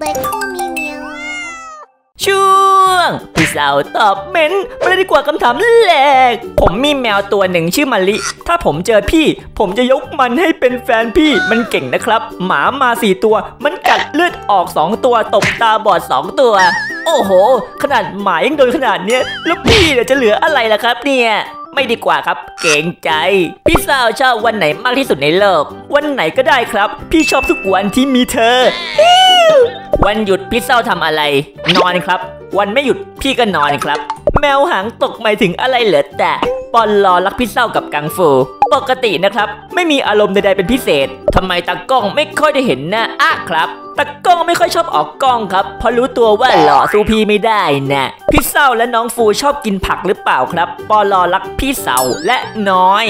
ใบข้าวมีเหนียวช่วงพี่สาวตอบเม้นไปเลยดีกว่าคำถามแรกผมมีแมวตัวหนึ่งชื่อมะลิถ้าผมเจอพี่ผมจะยกมันให้เป็นแฟนพี่มันเก่งนะครับหมามา4ตัวมันกัดเลือดออก2ตัวตบตาบอด2ตัวโอ้โหขนาดหมายังโดนขนาดเนี้ยแล้วพี่จะเหลืออะไรล่ะครับเนี่ยไม่ดีกว่าครับเกรงใจพี่สาวชอบวันไหนมากที่สุดในโลกวันไหนก็ได้ครับพี่ชอบทุกวันที่มีเธอวันหยุดพี่สาวทำอะไรนอนครับวันไม่หยุดพี่ก็นอนครับแมวหางตกหมายถึงอะไรเหรอแต่ปอนรอรักพี่สาวกับกังฟูปกตินะครับไม่มีอารมณ์ใดๆเป็นพิเศษทำไมตากล้องไม่ค่อยได้เห็นหน้าอ้าครับตากล้องไม่ค่อยชอบออกกล้องครับเพราะรู้ตัวว่าหล่อสู้พี่ไม่ได้นะพี่เศร้าและน้องฟูชอบกินผักหรือเปล่าครับปอลอรักพี่เศร้าและน้อย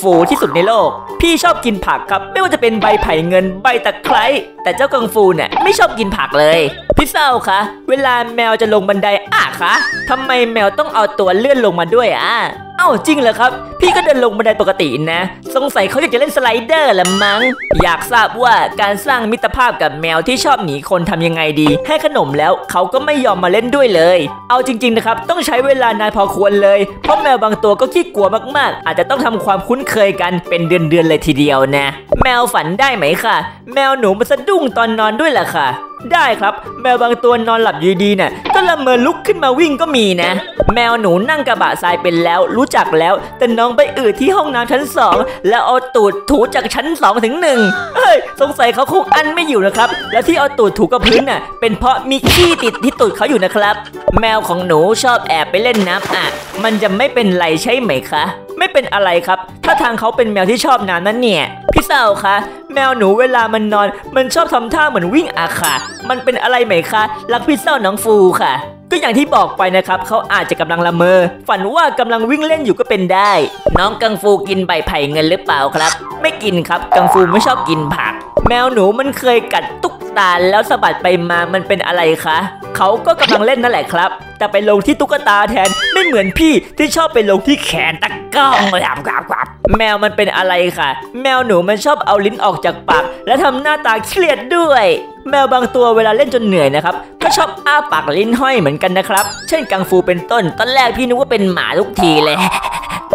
ฟูที่สุดในโลกพี่ชอบกินผักครับไม่ว่าจะเป็นใบไผ่เงินใบตะไคร้แต่เจ้ากังฟูเนี่ยไม่ชอบกินผักเลยพี่เศร้าคะเวลาแมวจะลงบันไดอ้าคะทำไมแมวต้องเอาตัวเลื่อนลงมาด้วยอ่ะเอ้าจริงเหรอครับพี่ก็เดินลงบันไดปกตินะสงสัยเขาอยากจะเล่นสไลเดอร์ละมั้งอยากทราบว่าการสร้างมิตรภาพกับแมวที่ชอบหนีคนทำยังไงดีให้ขนมแล้วเขาก็ไม่ยอมมาเล่นด้วยเลยเอาจริงๆนะครับต้องใช้เวลานานพอควรเลยเพราะแมวบางตัวก็ขี้กลัวมากๆอาจจะต้องทำความคุ้นเคยกันเป็นเดือนๆเลยทีเดียวนะแมวฝันได้ไหมค่ะแมวหนูมันสะดุ้งตอนนอนด้วยล่ะค่ะได้ครับแมวบางตัวนอนหลับอยู่ดีเนี่ยก็ละเมอลุกขึ้นมาวิ่งก็มีนะแมวหนูนั่งกระบะทรายเป็นแล้วรู้จักแล้วแต่น้องไปอืดที่ห้องน้ำชั้น2แล้วเอาตูดถูจากชั้น2ถึง1เฮ้ยสงสัยเขาคงอั้นไม่อยู่นะครับแล้วที่เอาตูดถูกับพื้นน่ะเป็นเพราะมีขี้ติดที่ตูดเขาอยู่นะครับแมวของหนูชอบแอบไปเล่นน้ำอ่ะมันจะไม่เป็นไรใช่ไหมคะไม่เป็นอะไรครับถ้าทางเขาเป็นแมวที่ชอบน้ำนั่นเนี่ยพี่เศร้าคะแมวหนูเวลามันนอนมันชอบทำท่าเหมือนวิ่งอาค่ะมันเป็นอะไรไหมคะรักพี่เศร้าน้องฟูค่ะก็อย่างที่บอกไปนะครับเขาอาจจะกำลังละเมอฝันว่ากำลังวิ่งเล่นอยู่ก็เป็นได้น้องกังฟูกินใบไผ่เงินหรือเปล่าครับไม่กินครับกังฟูไม่ชอบกินผักแมวหนูมันเคยกัดตุ๊กตาแล้วสะบัดไปมามันเป็นอะไรคะเขาก็กำลังเล่นนั่นแหละครับแต่ไปลงที่ตุ๊กตาแทนไม่เหมือนพี่ที่ชอบไปลงที่แขนตะก้องเลยครับแมวมันเป็นอะไรค่ะแมวหนูมันชอบเอาลิ้นออกจากปากและทำหน้าตาเครียดด้วยแมวบางตัวเวลาเล่นจนเหนื่อยนะครับก็ชอบอ้าปากลิ้นห้อยเหมือนกันนะครับเช่นกังฟูเป็นต้นตอนแรกพี่นึกว่าเป็นหมาทุกทีเลย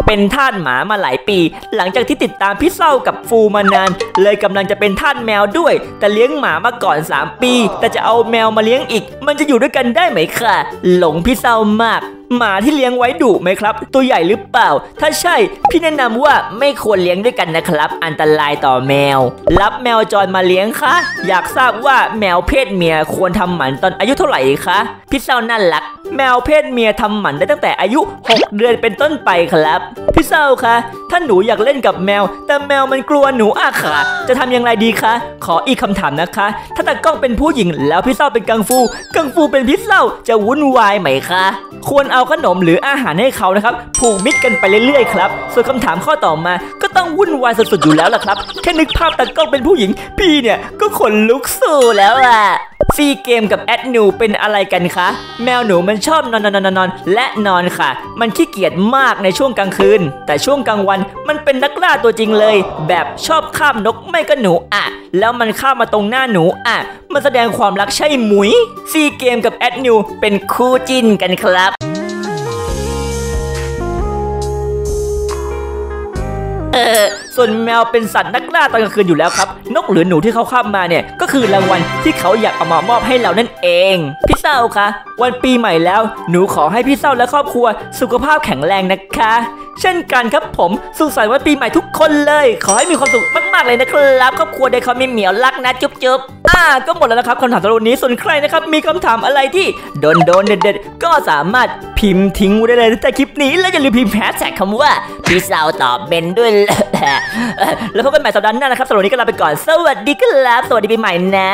เป็นทาสหมามาหลายปีหลังจากที่ติดตามพี่เศร้ากับฟูมานานเลยกำลังจะเป็นทาสแมวด้วยแต่เลี้ยงหมามาก่อน3ปีแต่จะเอาแมวมาเลี้ยงอีกมันจะอยู่ด้วยกันได้ไหมค่ะหลงพี่เศร้ามากหมาที่เลี้ยงไว้ดุไหมครับตัวใหญ่หรือเปล่าถ้าใช่พี่แนะนำว่าไม่ควรเลี้ยงด้วยกันนะครับอันตรายต่อแมวรับแมวจรมาเลี้ยงคะอยากทราบว่าแมวเพศเมียควรทำหมันตอนอายุเท่าไหร่คะพี่เศร้าน่ารักแมวเพศเมียทำหมันได้ตั้งแต่อายุ6เดือนเป็นต้นไปครับพี่เศร้าคะถ้าหนูอยากเล่นกับแมวแต่แมวมันกลัวหนูอะค่ะจะทำอย่างไรดีคะขออีกคำถามนะคะถ้าตากล้องเป็นผู้หญิงแล้วพี่เศร้าเป็นกังฟูกังฟูเป็นพี่เศร้าจะวุ่นวายไหมคะควรเอาขนมหรืออาหารให้เขานะครับผูกมิตรกันไปเรื่อยๆครับส่วนคำถามข้อต่อมาก็ต้องวุ่นวายสุดๆอยู่แล้วล่ะครับแค่นึกภาพตากล้องเป็นผู้หญิงพี่เนี่ยก็ขนลุกสู้แล้วอะซีเกมกับแอดนูเป็นอะไรกันคะแมวหนูมันชอบนอนและนอนค่ะมันขี้เกียจมากในช่วงกลางคืนแต่ช่วงกลางวันมันเป็นนักล่าตัวจริงเลยแบบชอบคาบนกไม่ก็หนูอะแล้วมันคาบมาตรงหน้าหนูอะมันแสดงความรักใช่มุ้ยซีเกมกับแอดนูเป็นคู่จิ้นกันครับส่วนแมวเป็นสัตว์นักล่าตอนกลางคืนอยู่แล้วครับนกหรือหนูที่เขาคาบมาเนี่ยก็คือรางวัลที่เขาอยากเอามามอบให้เรานั่นเองพี่เศร้าคะวันปีใหม่แล้วหนูขอให้พี่เศร้าและครอบครัวสุขภาพแข็งแรงนะคะเช่นกันครับผมสุขสันต์วันปีใหม่ทุกคนเลยขอให้มีความสุขมากๆเลยนะครับครอบครัวไดคอมเหมียวรักนะจุ๊บก็หมดแล้วนะครับคำถามสำหรับวันนี้ส่วนใครนะครับมีคำถามอะไรที่โดนเด็ดก็สามารถพิมพ์ทิ้งไว้ได้เลยใต้คลิปนี้และอย่าลืมพิมพ์แฮชแท็กคำว่าพี่เศร้าตอบเบนด้วยแล้วพบกันใหม่สัปดาห์หน้านะครับสำหรับวันนี้ก็ลาไปก่อนสวัสดีครับสวัสดีปีใหม่นะ